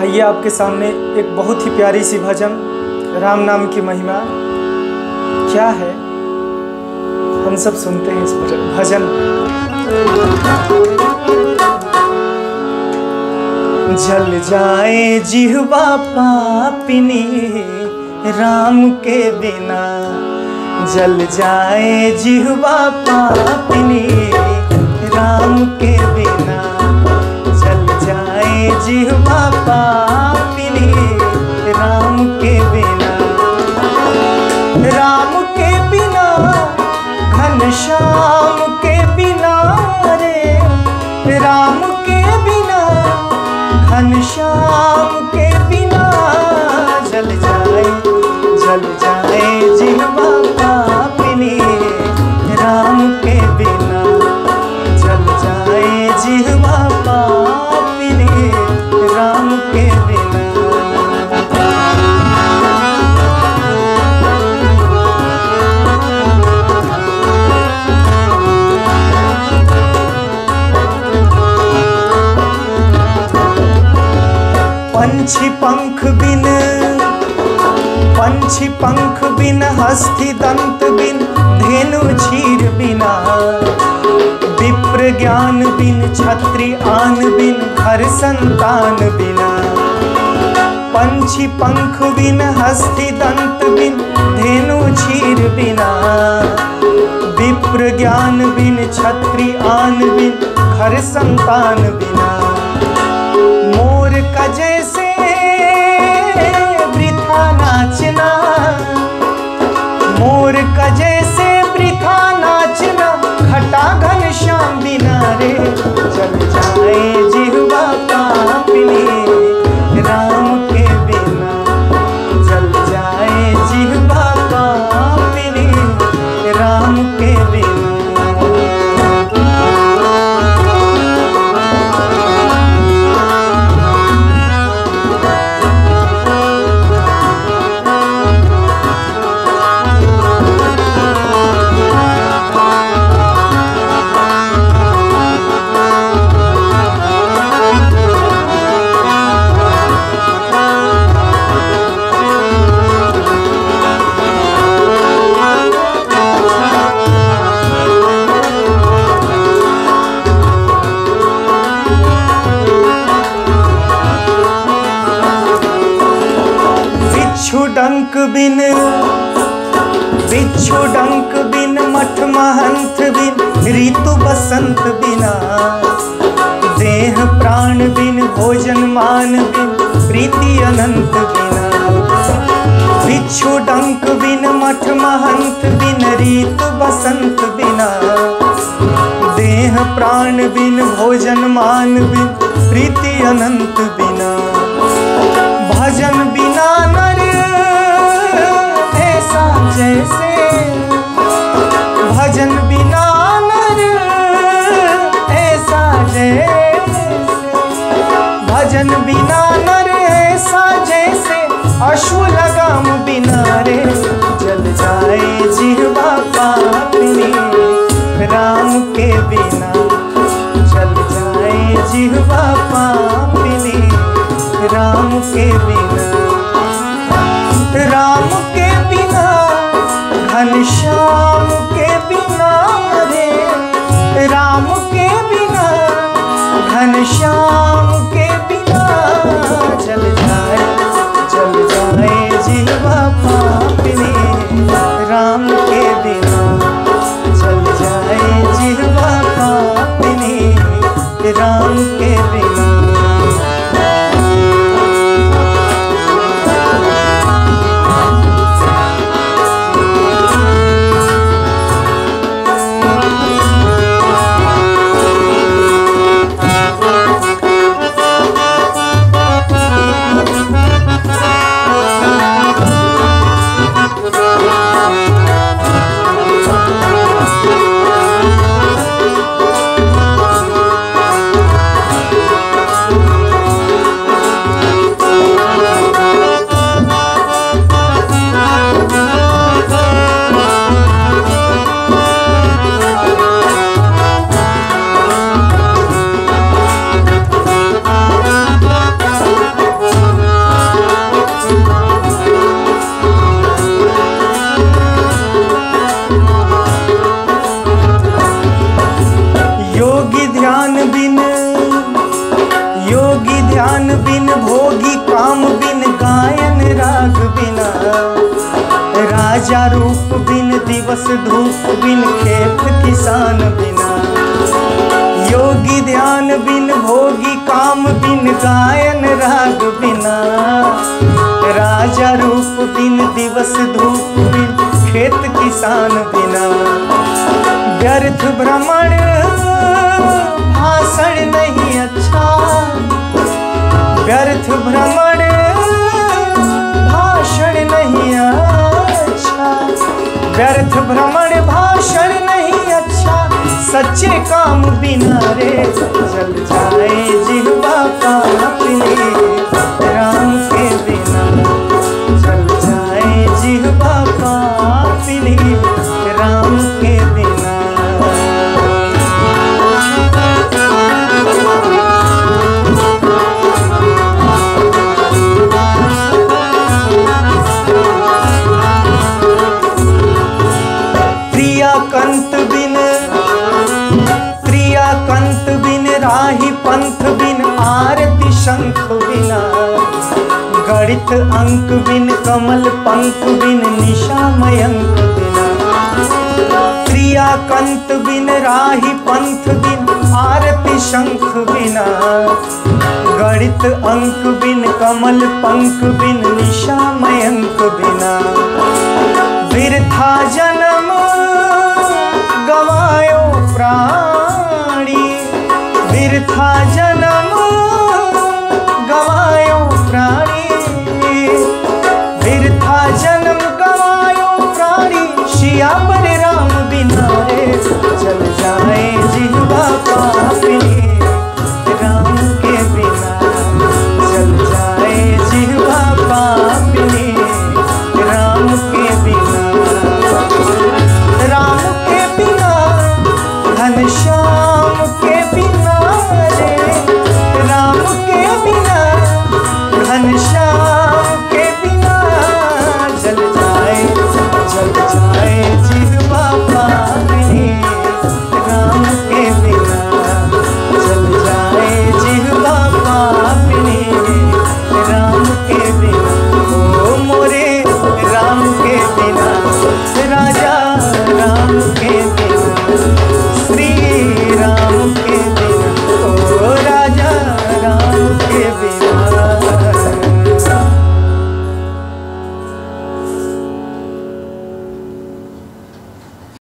आइए आपके सामने एक बहुत ही प्यारी सी भजन, राम नाम की महिमा क्या है, हम सब सुनते हैं इस भजन। जल जाए जिह्वा पापिनी राम के बिना, जल जाए जिह्वा पापिनी राम के बिना, जल जाए जिह्वा पापिनी राम के बिना। राम के बिना घन श्याम के बिना रे, राम के बिना घन श्याम के बिना। जल जाए जिह्वा पापिनी राम के बिना, जल जाए जिह्वा पापिनी राम के बिना। पंछी पंख बिन, हस्ती दंत बिन, धेनु चीर बिना, विप्र ज्ञान बिन, छत्री आन बिन, घर संतान बिना। पंछी पंख बिन, हस्ती दंत बिन, धेनु चीर बिना, विप्र ज्ञान बिन, छत्री आन बिन, घर संतान बिना। मोर का जैसे वृथा नाचना, मोर का जैसे वृथा नाचना, घटा घन श्याम बिना रे। जल जाए जिह्वा पापिनी राम के बिना, जल जाए जिह्वा पापिनी राम के बिना। बिच्छू डंक बिन, मठ महंत बिन, ऋतु बसंत बिना, देह प्राण बिन, भोजन मान बिन, प्रीति अनंत बिना। बिच्छू डंक बिन, मठ महंत बिन, ऋतु बसंत बिना, देह प्राण बिन, भोजन मान बिन, प्रीति अनंत बिना। भजन बिना नर जैसे, भजन बिना नर ऐसा जैसे, भजन बिना नर ऐसा जैसे, अश्व लगाम बिना रे। जल जाए जिह्वा पापिनी राम के बिना, जल जाए जिह्वा पापिनी राम के बिना। राम के बिना घन श्याम के बिना रे, राम के बिना घन श्याम के बिना। जल जाए जिह्वा पापिनी राम के बिना, जल जाए जिह्वा पापिनी राम के बिना। जान बिन भोगी काम बिन गायन राग बिना, राजा रूप बिन दिवस धूप बिन खेत किसान बिना, योगी ध्यान बिन भोगी काम बिन गायन राग बिना, राजा रूप बिन दिवस धूप बिन खेत किसान बिना। व्यर्थ भ्रमण भाषण नहीं अच्छा, व्यर्थ भ्रमण भाषण नहीं अच्छा, व्यर्थ भ्रमण भाषण नहीं अच्छा, सच्चे काम बिना रे जल जाए जिह्वा का अपने राम के बिना, जल जाए जिह्वा का अपने राम के बिना। राही पंथ बिन आरती शंख बिना, गणित अंक बिन कमल पंख बिन निशा मयंक बिना, क्रिया कंत बिन राही पंथ बिन आरती शंख बिना, गणित अंक बिन कमल पंख बिन निशा मयंक बिना। वृथा